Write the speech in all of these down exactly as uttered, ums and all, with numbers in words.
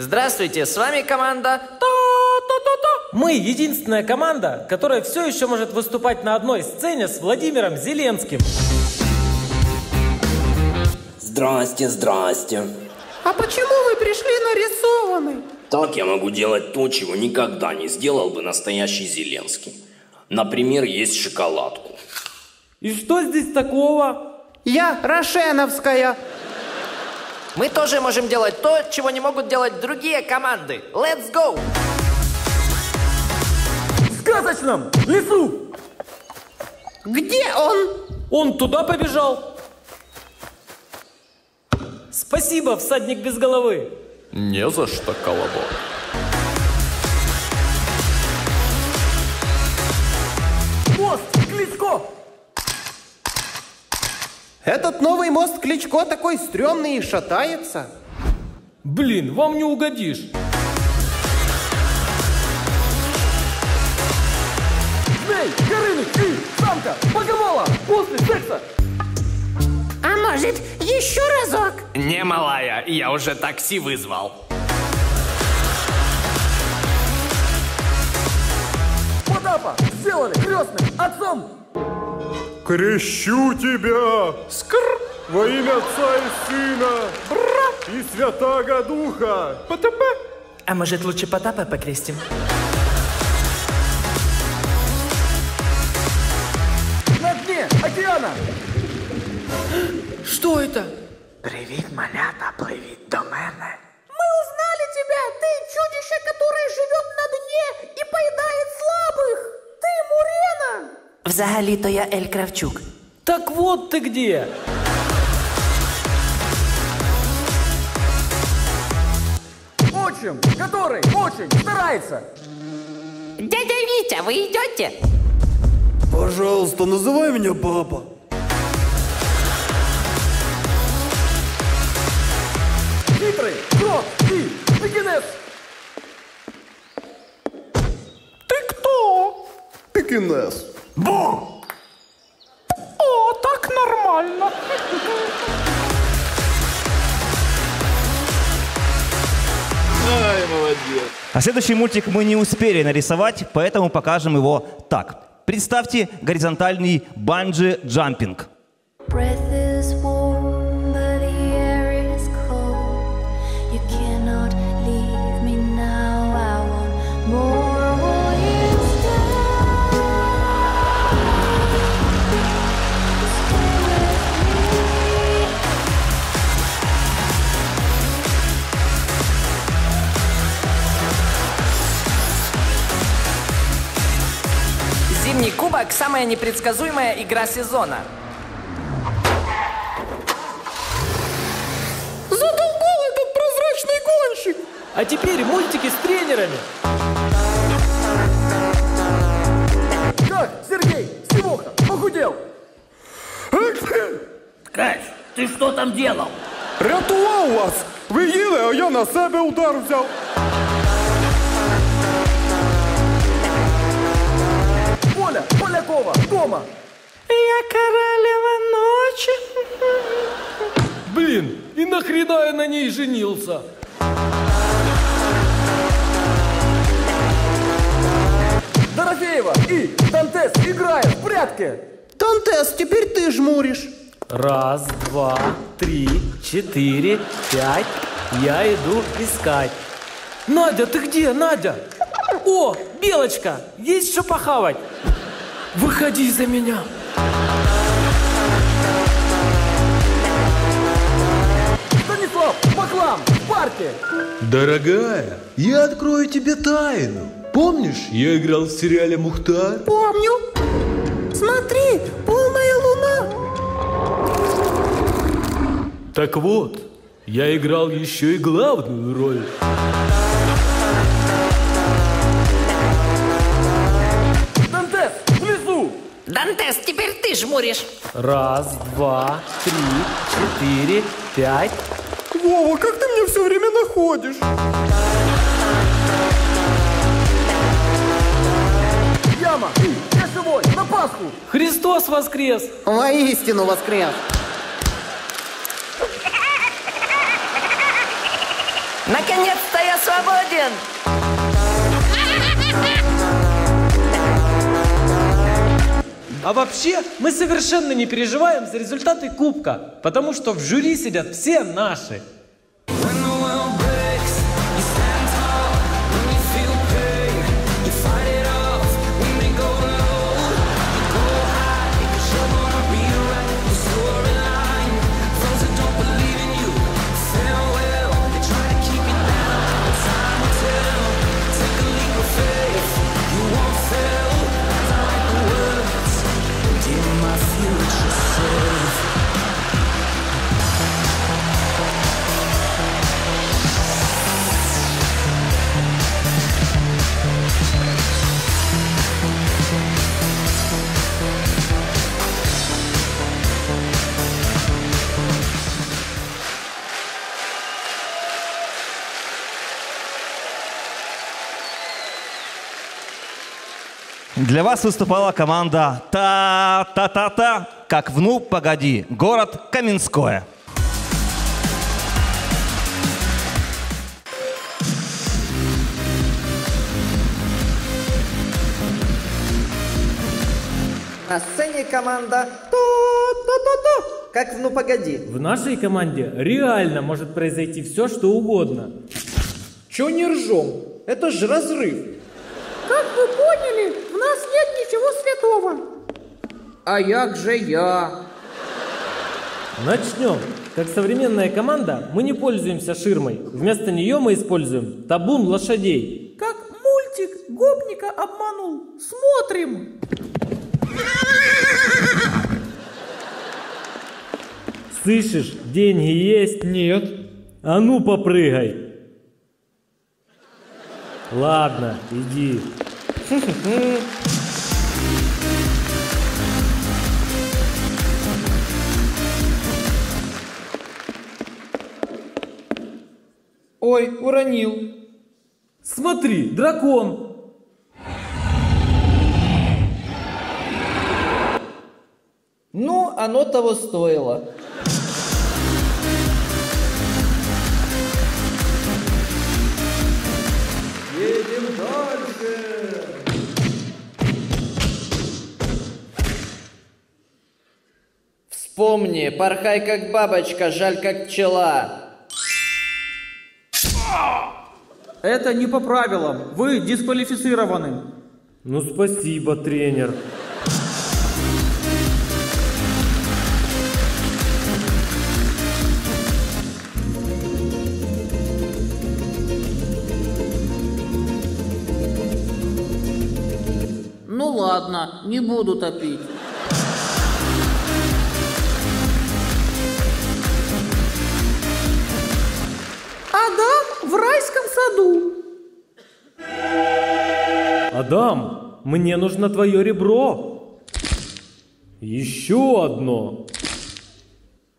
Здравствуйте, с вами команда «Та-та-та-та». Мы единственная команда, которая все еще может выступать на одной сцене с Владимиром Зеленским. Здрасте, здрасте. А почему вы пришли нарисованный? Так я могу делать то, чего никогда не сделал бы настоящий Зеленский. Например, есть шоколадку. И что здесь такого? Я Рошеновская. Мы тоже можем делать то, чего не могут делать другие команды. Let's go! В сказочном лесу! Где он? Он туда побежал. Спасибо, всадник без головы. Не за что, Колобок. Мост Кличко! Этот новый мост Кличко такой стрёмный и шатается. Блин, вам не угодишь. Змей Горыныч и самка Боговола после секса. А может, еще разок? Не, малая, я уже такси вызвал. Потапа сделали крестным отцом. Крещу тебя! Скр! Во имя Отца и Сына! Бра! И Святаго Духа! Потапа! А может, лучше Потапа покрестим? На дне океана! Что это? Привет, малята, плыви до мене. Мы узнали тебя! Ты чудище, которое живет на дне и поедает слабых! Ты Мурена! Взагалі-то я Эль Кравчук. Так вот ты где! Отчим, который очень старается! Дядя Витя, вы идете? Пожалуйста, называй меня папа. Хитрый, крот и пекинес. Ты кто? Пекинес. Бум! О, так нормально. Ай, молодец. А следующий мультик мы не успели нарисовать, поэтому покажем его так. Представьте горизонтальный банджи-джампинг. Зимний кубок – самая непредсказуемая игра сезона. Затолкал этот прозрачный гонщик! А теперь мультики с тренерами. Как Сергей Сивоха похудел? Ткач, ты что там делал? Рятувал вас! Вы їли, а я на себе удар взял. Полякова дома. Я королева ночи. Блин, и нахрена я на ней женился? Дорофеева и Дантес играют в прятки. Дантес, теперь ты жмуришь. Раз, два, три, четыре, пять. Я иду искать. Надя, ты где, Надя? О, Белочка, есть что похавать? Выходи за меня. Станислав, Баклан, в парке. Дорогая, я открою тебе тайну. Помнишь, я играл в сериале «Мухтар»? Помню. Смотри, полная луна. Так вот, я играл еще и главную роль. Дантес, теперь ты жмуришь. Раз, два, три, четыре, пять. Вова, как ты мне все время находишь? Яма, я живой, на Пасху. Христос воскрес. Воистину воскрес. Наконец-то я свободен! А вообще, мы совершенно не переживаем за результаты кубка, потому что в жюри сидят все наши. Для вас выступала команда «Та-та-та-та», как в «Ну, погоди», город Каменское. На сцене команда «Та-та-та-та», как в «Ну, погоди». В нашей команде реально может произойти все, что угодно. Чё не ржем? Это же разрыв. Как вы поняли, в нас нет ничего святого. А як же я? Начнем. Как современная команда, мы не пользуемся ширмой. Вместо нее мы используем табун лошадей. Как мультик гопника обманул. Смотрим. Слышишь, деньги есть? Нет. А ну попрыгай. Ладно, иди. Ой, уронил. Смотри, дракон. Ну, оно того стоило. Вспомни, порхай как бабочка, жаль как пчела. Это не по правилам, вы дисквалифицированы. Ну спасибо, тренер. Ну ладно, не буду топить. Адам в райском саду. Адам, мне нужно твое ребро. Еще одно.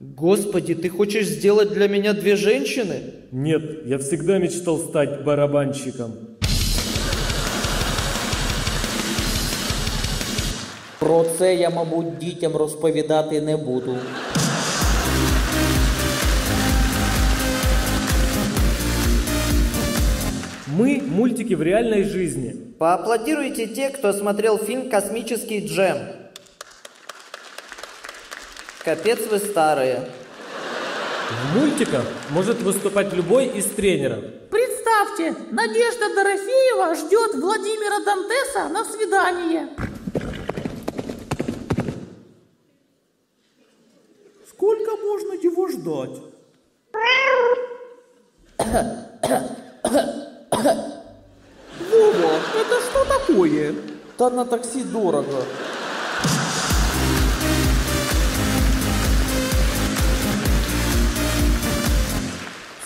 Господи, ты хочешь сделать для меня две женщины? Нет, я всегда мечтал стать барабанщиком. Про це я, мабуть, дітям розповідати не буду. Мы – мультики в реальной жизни. Поаплодируйте те, кто смотрел фильм «Космический джем». Капец вы старые. В мультиках может выступать любой из тренеров. Представьте, Надежда Дорофеева ждет Владимира Дантеса на свидание. Сколько можно его ждать? Вова, это что такое? Да на такси дорого.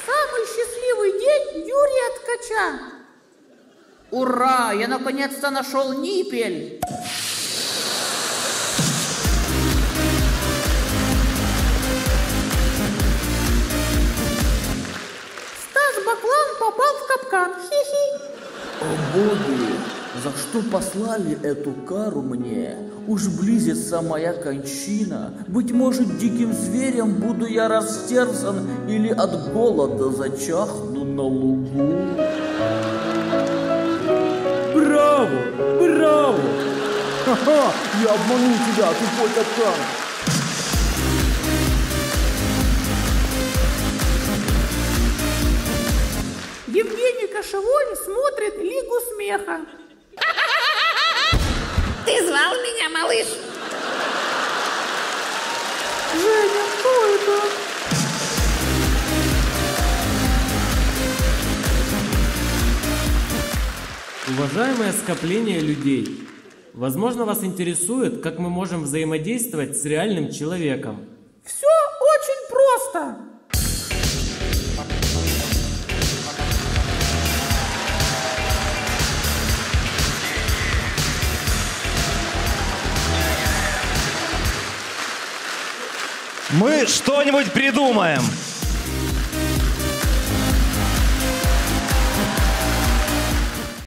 Самый счастливый день Юрия Ткача. Ура, я наконец-то нашел ниппель. Попал в капкан. Хи-хи. О, боги, за что послали эту кару мне? Уж близится моя кончина. Быть может, диким зверем буду я растерзан или от голода зачахну. на лугу. Браво! Браво! Ха-ха! Я обманул тебя, тупой капкан! Евгений Кошевой смотрит Лигу Смеха. Ты звал меня, малыш? Женя, кто это? Уважаемое скопление людей, возможно, вас интересует, как мы можем взаимодействовать с реальным человеком. Все очень просто. Мы что-нибудь придумаем.